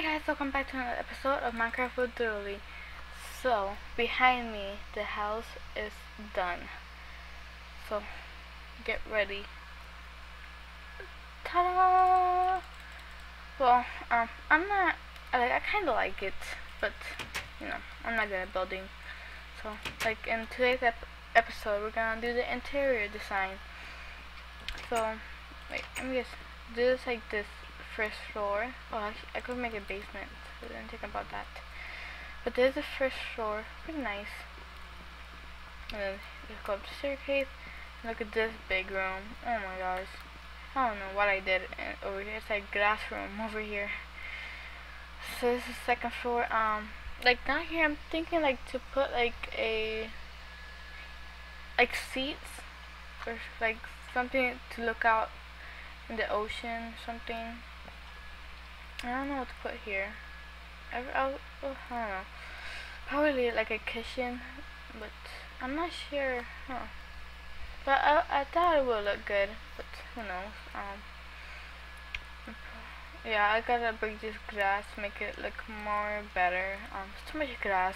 Hey guys, welcome back to another episode of Minecraft with Doodlly. So, behind me, the house is done. So, get ready. Ta-da! Well, I kind of like it, but, you know, I'm not good at building. So, like in today's episode, we're gonna do the interior design. So, wait, let me just do this like this. First floor. Oh, actually, I could make a basement. I didn't think about that. But there's a first floor, pretty nice. And then you go up the staircase. Look at this big room. Oh my gosh! I don't know what I did over here. It's like glass room over here. So this is second floor. Like down here, I'm thinking like to put like seats or like something to look out in the ocean or something. I don't know what to put here. I don't know. Probably like a kitchen, but I'm not sure. Huh. But I thought it would look good, but who knows. Yeah, I gotta break this grass, make it look more better. It's too much grass.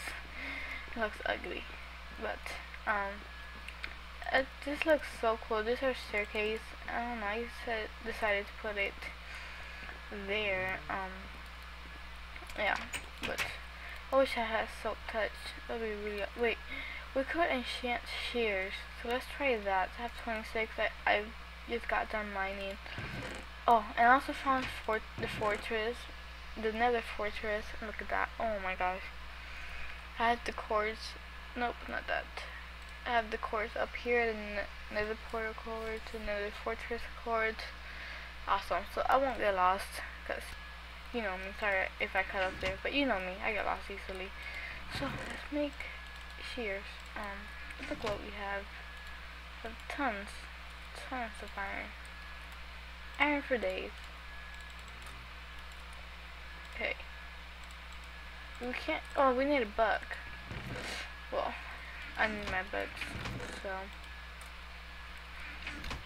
It looks ugly. But this looks so cool. This is our staircase. I don't know. I decided to put it there. Yeah, but I wish I had silk touch. That would be really. Wait, we could enchant shears, so let's try that. I have 26. I just got done mining. Oh, and I also found the nether fortress. Look at that. Oh my gosh. I had the cords. Nope, not that. I have the cords up here, the nether portal cord, the nether fortress cord. Awesome. So I won't get lost, because you know me, sorry if I cut up there, but you know me, I get lost easily. So let's make shears. Look what we have. We have tons of iron. Iron for days. Okay. We can't, oh, we need a bug. Well, I need my books, so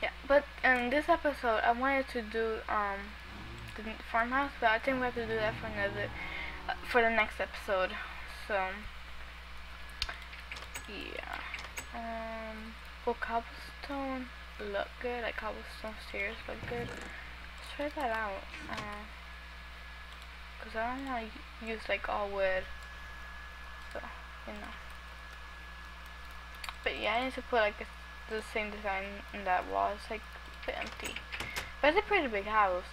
yeah. But in this episode, I wanted to do the farmhouse, but I think we have to do that for the next episode. So yeah, will cobblestone look good? Like cobblestone stairs look good? Let's try that out. Cause I don't want to use like all wood, so you know. But yeah, I need to put like the same design in that wall. It's like a bit empty. But it's a pretty big house.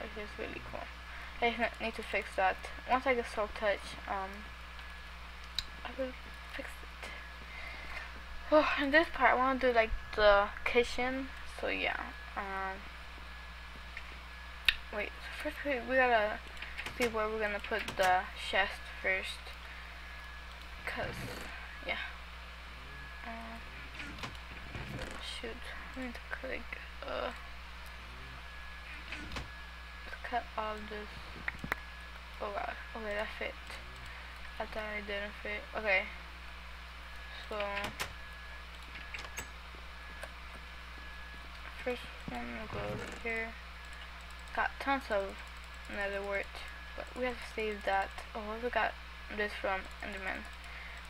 Like, it's really cool. I just need to fix that. Once I get soul touch, I will fix it. Oh, in this part I wanna do like the kitchen. So yeah. Wait, so first we gotta see where we're gonna put the chest first. Cause yeah. Shoot, I need to click, cut all this. Oh god, okay, that fit. I thought it didn't fit. Okay, so first one will go over here. Got tons of nether wart, but we have to save that. Oh, I also got this from Enderman.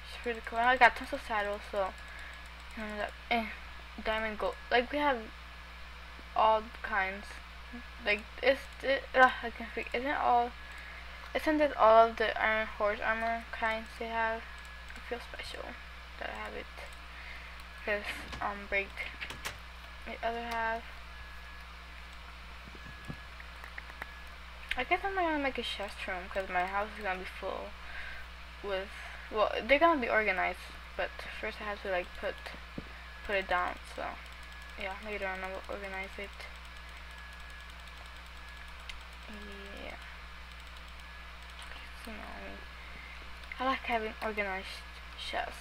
It's pretty cool. I got tons of saddles, so diamond, gold, like we have all kinds. Like I can't think. Isn't it all of the iron horse armor kinds they have? I feel special that I have it. Cause break the other half. I guess I'm gonna make a chest room because my house is gonna be full with. Well, they're gonna be organized, but first I have to like put it down, so yeah, later on I will organize it. Yeah. So, I like having organized chest.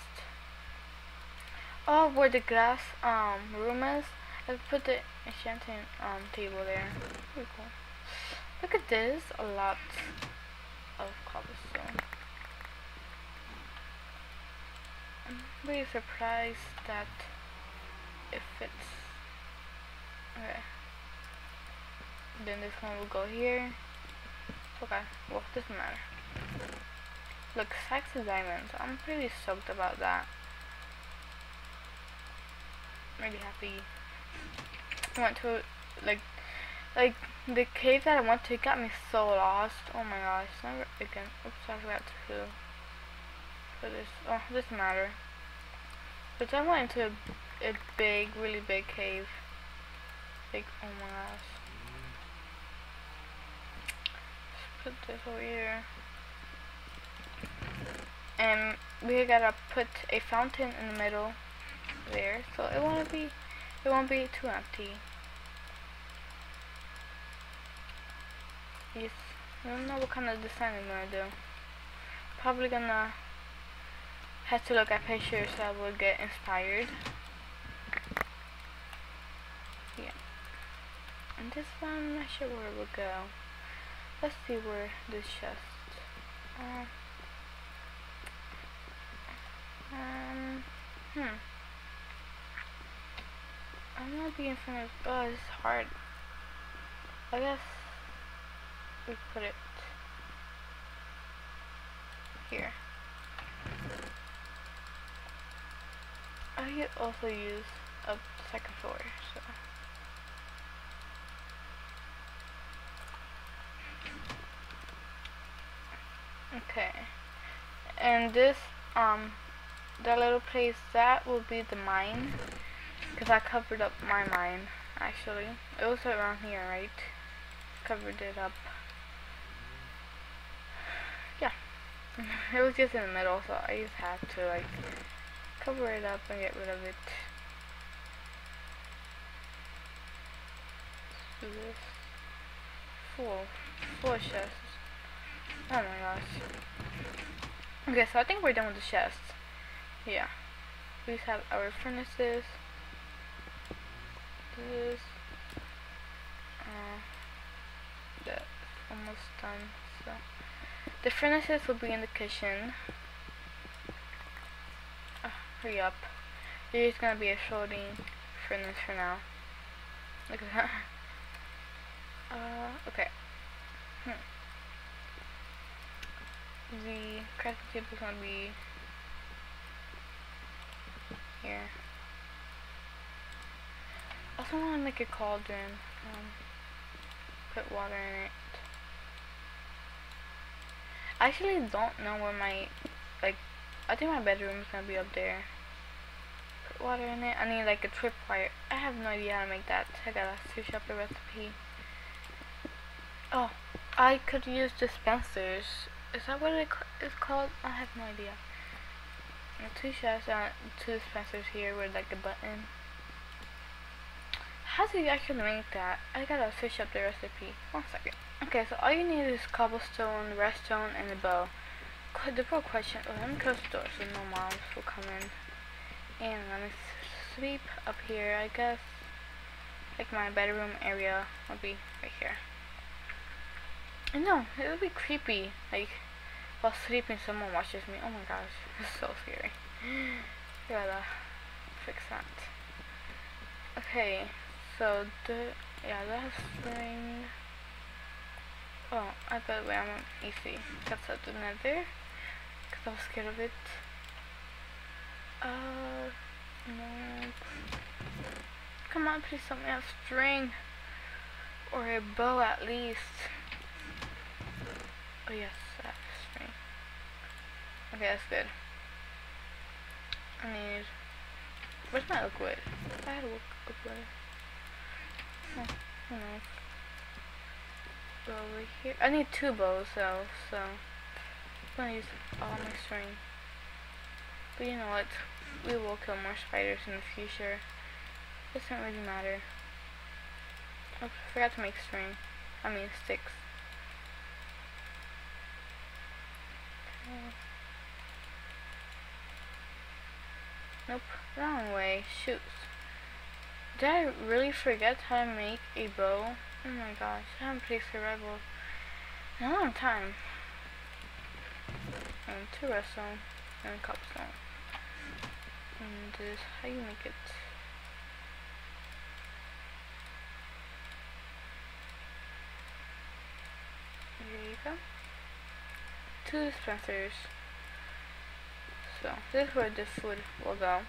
Oh, where the glass room is, I put the enchanting table there. Pretty cool. Look at this, a lot of cobblestone. I'm really surprised that it fits. Okay. Then this one will go here. Oh Okay, well, doesn't matter. Look, 6 diamonds. I'm pretty stoked about that. Really happy. I went to like the cave that I went to. It got me so lost. Oh my gosh! Never again. Oops, I forgot to put this. Oh, it doesn't matter. But I went into a big, really big cave. Like, oh my gosh. Put this over here, and we gotta put a fountain in the middle there, so it won't be too empty. Yes, I don't know what kind of design I'm gonna do. Probably gonna have to look at pictures so I will get inspired. Yeah, and this one, I'm not sure where it will go. Let's see where this chest. I'm gonna be in front of. Oh, this is hard. I guess we put it here. I could also use a second floor, so. Okay, and this, that little place, that will be the mine, because I covered up my mine, actually. It was around here, right? Covered it up. Yeah. It was just in the middle, so I just had to, like, cover it up and get rid of it. So this full chest. Oh my gosh. Okay, so I think we're done with the chests. Yeah. We have our furnaces. This. That's almost done. So the furnaces will be in the kitchen. Hurry up. There's just gonna be a floating furnace for now. Look at that. Okay. The crafting table is gonna be here. I also want to make a cauldron. Put water in it. I actually don't know where my, like, I think my bedroom is gonna be up there. Put water in it. I need like a tripwire. I have no idea how to make that. I gotta search up the recipe. Oh, I could use dispensers. Is that what it's called? I have no idea. And 2 chests and 2 dispensers here with like a button. How do you actually make that? I gotta fish up the recipe. 1 second. Okay, so all you need is cobblestone, redstone, and a bow. The real question. Oh, let me close the door so no mobs will come in. And let me sweep up here. I guess like my bedroom area will be right here. No, it would be creepy, like, while sleeping someone watches me. Oh my gosh, it's so scary. Gotta fix that. Okay, so that's string. Oh, I thought, wait, I'm on easy. That's out the nether, because I was scared of it. No. Come on, please help me have string. Or a bow at least. Oh yes, that's string. Okay, that's good. I need. Where's my oak wood? I had oak wood. Oh, who knows? Bow over here. I need 2 bows though, so I'm gonna use all my string. But you know what? We will kill more spiders in the future. It doesn't really matter. Oh, I forgot to make string. I mean sticks. Nope, wrong way. Shoot. Did I really forget how to make a bow? Oh my gosh, I haven't played survival in a long time. And 2 redstone and cobblestone. And this is how you make it. Okay, So, two dispensers. So this is where the food will go,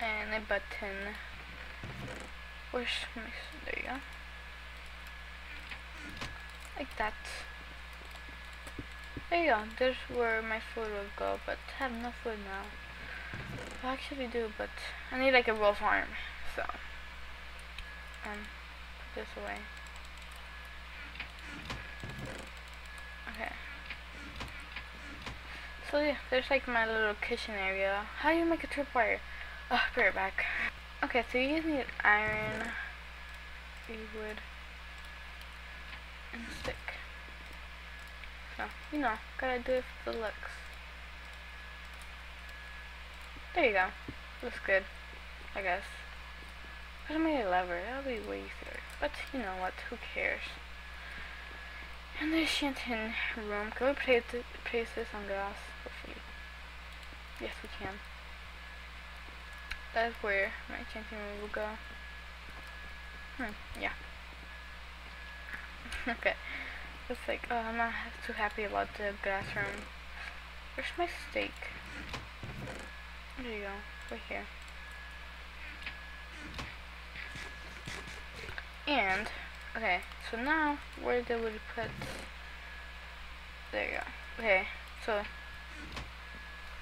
and a button which makes, there you go, like that. There you go, this is where my food will go, but I have no food now. Well, actually I do, but I need like a wolf arm, so put this away. Okay. So yeah, there's like my little kitchen area. How do you make a tripwire? Oh, I'll be right back. Okay, so you just need iron, wood, and stick. So, you know, gotta do it for the looks. There you go. Looks good, I guess. I should make a lever, that'll be way easier. But you know what, who cares? And the shanty room, can we place this on glass? Hopefully. Yes, we can. That's where my shanty room will go. Yeah. Okay. It's like, oh, I'm not too happy about the glass room. Where's my steak? There you go, right here. And, okay, so now, where they would put, there you go, okay, so,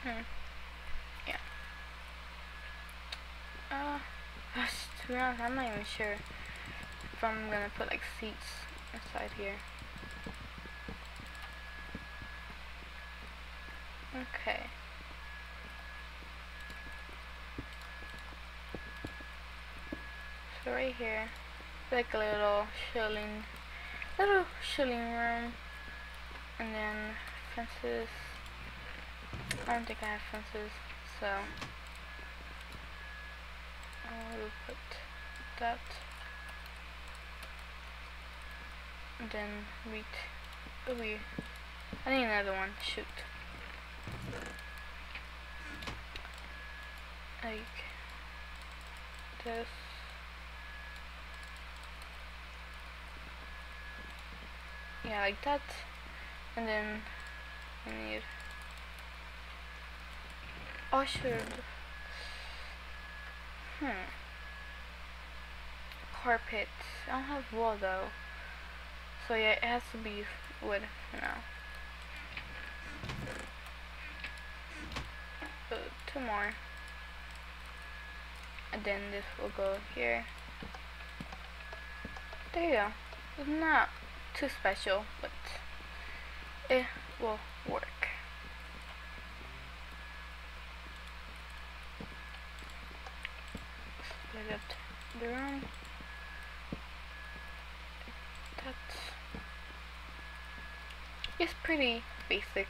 yeah, to be honest, I'm not even sure if I'm gonna put, like, seats inside here. Okay. So right here. Like a little chilling room, and then fences. I don't think I have fences, so I will put that, and then wheat. I need another one. Shoot. Like this. Yeah, like that, and then I need. Oh, sure. Carpet. I don't have wool though, so yeah, it has to be wood for now. Two more, and then this will go here. There you go. It's not too special, but it will work. Split up the room. That's, it's pretty basic.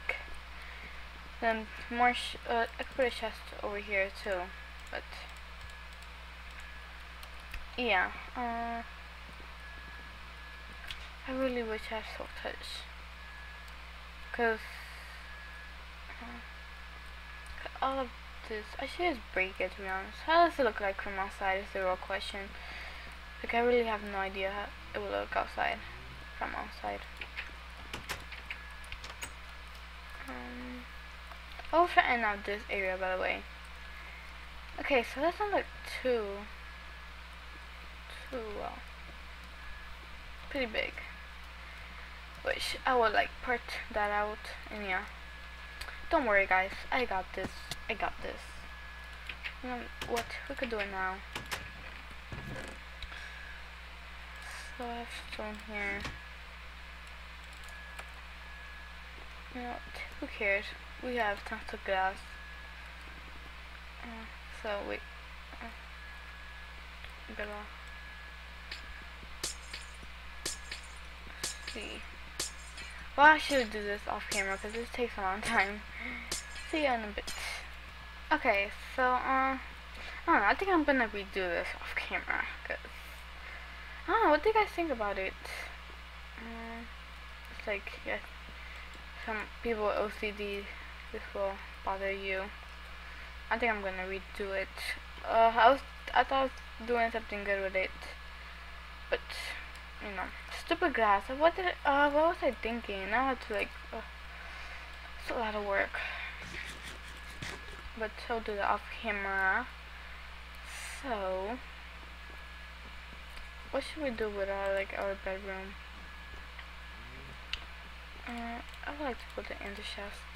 Then more I could put a chest over here too, but yeah. I really wish I had soft touch, because all of this, I should just break it, to be honest. How does it look like from outside is the real question. Like, I really have no idea how it will look outside, from outside. I'll try to end out this area, by the way. Okay, so that's not like too well, pretty big. Which I would like part that out, and yeah, don't worry guys, I got this, I got this. You know what, we could do it now. So I have stone here. You know what, who cares, we have tons of glass. So wait, better see. Well, I should do this off camera because this takes a long time. See you in a bit. Okay, so I don't know, I think I'm gonna redo this off camera because I don't know, what do you guys think about it? It's like, yeah, some people with OCD, this will bother you. I think I'm gonna redo it. I thought I was doing something good with it, but you know, stupid grass. What was I thinking? Now I have to it's a lot of work. But I'll do that off camera. So what should we do with our bedroom? I would like to put it in the chest.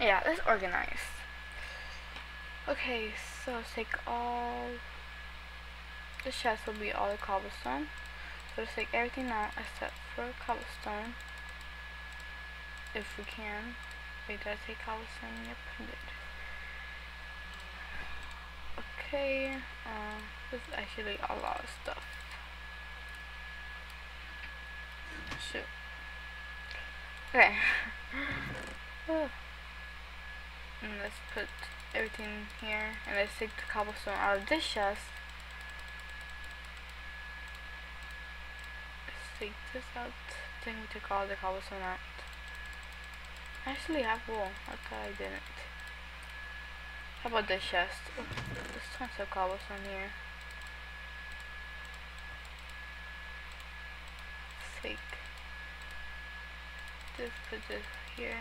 Yeah, let's organize. Okay, so let's take all the chest will be all the cobblestone. So let's take everything out except for cobblestone. If we can. Wait, did I take cobblestone? Yep, I did. Okay, this is actually a lot of stuff. Shoot. Okay. And let's put everything here, and let's take the cobblestone out of this chest. Let's take this out. Then we took all the cobblestone out. I actually have wool. I thought I didn't. How about this chest? Oh, there's tons of cobblestone here. Let's take this, put this here.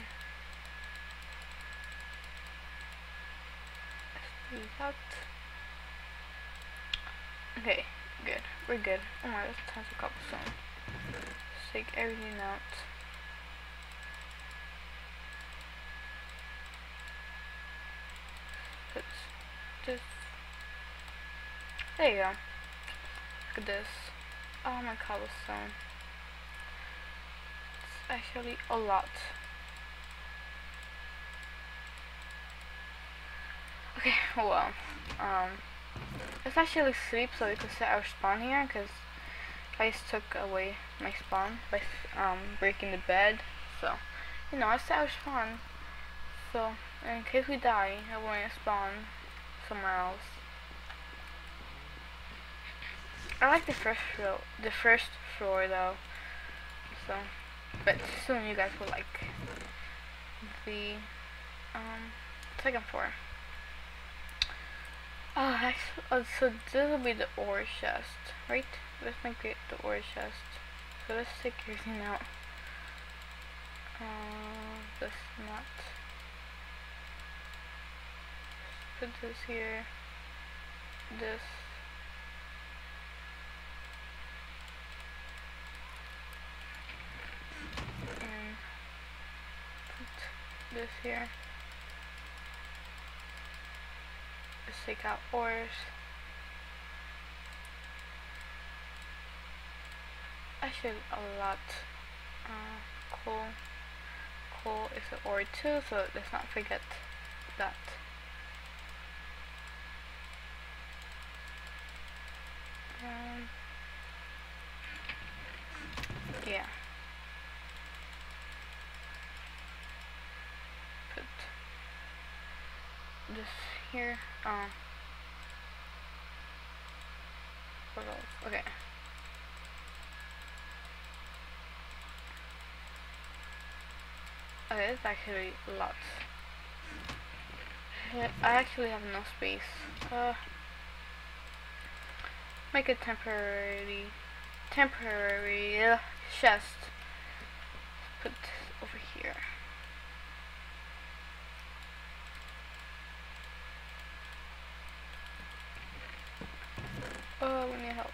Let's do that. Okay, good. We're good. Oh my, there's tons of cobblestone. Let's take everything out. Just there you go. Look at this. Oh my cobblestone. It's actually a lot. Okay, well, let's actually sleep so we can set our spawn here, because I took away my spawn by breaking the bed. So you know, I set our spawn. So in case we die, I won't spawn somewhere else. I like the first floor though. So, but soon you guys will like the second floor. Oh, actually, so this will be the ore chest, right? Let's make it the ore chest. So let's take everything out. This not. Put this here, this, and put this here. Let's take out ores. Actually a lot. Coal. Coal is an ore too, so let's not forget that. Yeah. Put this here. What else? Okay. Okay, it's actually a lot. I actually have no space. Make a temporary chest. Put this over here. Oh, we need help.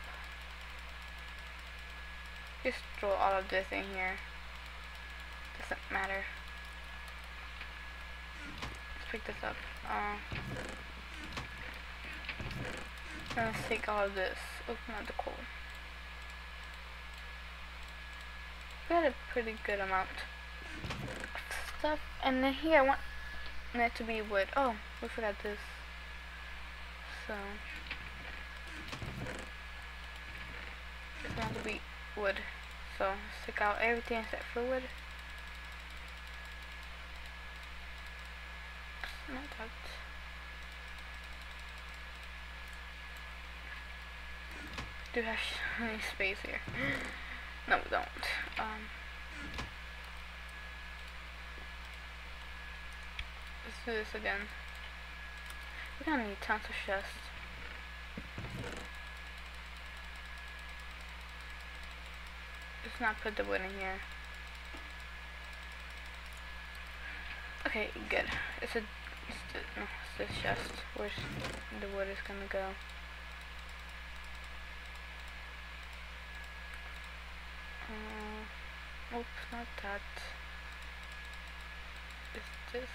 Just throw all of this in here. Doesn't matter. Let's pick this up. Let's take all of this. Oops, not the coal. We had a pretty good amount of stuff. And then here, I want it to be wood. Oh, we forgot this. So it's not to be wood. So let's take out everything except for wood. Not that. Do we have any space here? No, we don't. Let's do this again. We're gonna need tons of chests. Let's not put the wood in here. Okay, good. It's a chest where the wood is gonna go. Oops, not that. Is this?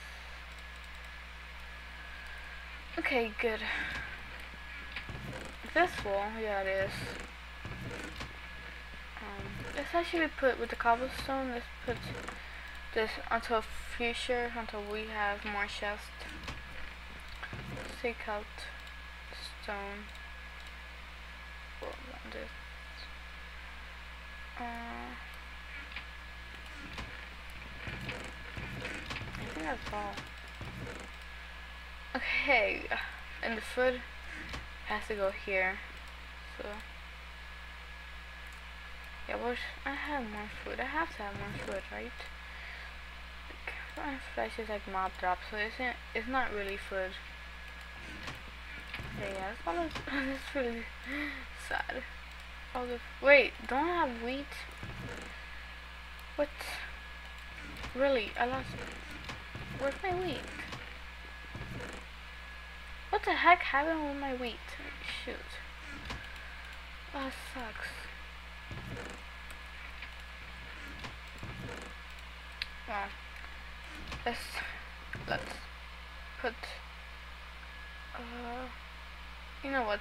Okay, good. This wall, yeah, it is. Let's actually put with the cobblestone. Let's put this until future, until we have more chests. Take out stone. Hold on, this. I think that's all. Okay, and the food has to go here. So yeah, well, I have more food. I have to have more food, right? Like, my flesh is like mob drop, so it's not really food. Okay, yeah, that's really sad. All the wait, don't I have wheat? What? Really? I lost. Where's my wheat? What the heck happened with my wheat? Shoot. Oh, that sucks. Well, let's put. You know what?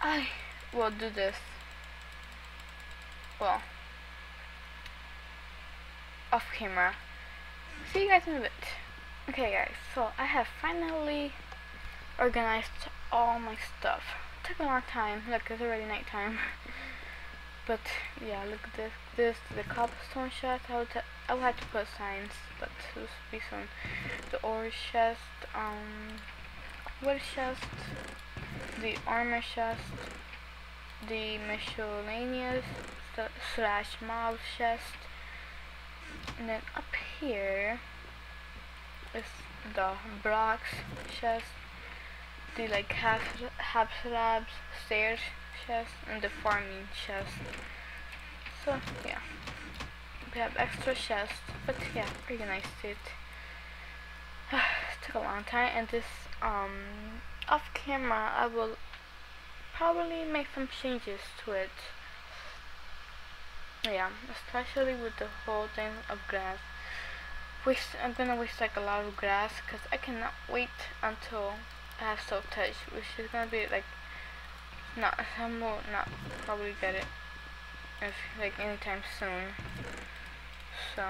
I will do this. Well, off camera. See you guys in a bit. Okay guys, so I have finally organized all my stuff. It took a long time. Look, it's already nighttime. But yeah, look at this. This the cobblestone chest. I would have to put signs, but this will be soon. The ore chest, wood chest, the armor chest, the miscellaneous / mob chest, and then up here is the blocks chest, the like half slabs stairs chest, and the farming chest. So yeah, we have extra chests, but yeah, organized it. Took a long time, and this off camera I will probably make some changes to it. Yeah, especially with the whole thing of grass. I'm gonna waste like a lot of grass because I cannot wait until I have soft touch, which is gonna be like some will not probably get it if like anytime soon. So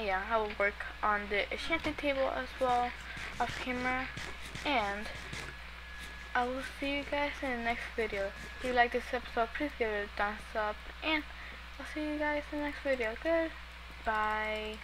yeah, I will work on the enchanting table as well off camera, and I will see you guys in the next video. If you like this episode, please give it a thumbs up, and I'll see you guys in the next video. Goodbye.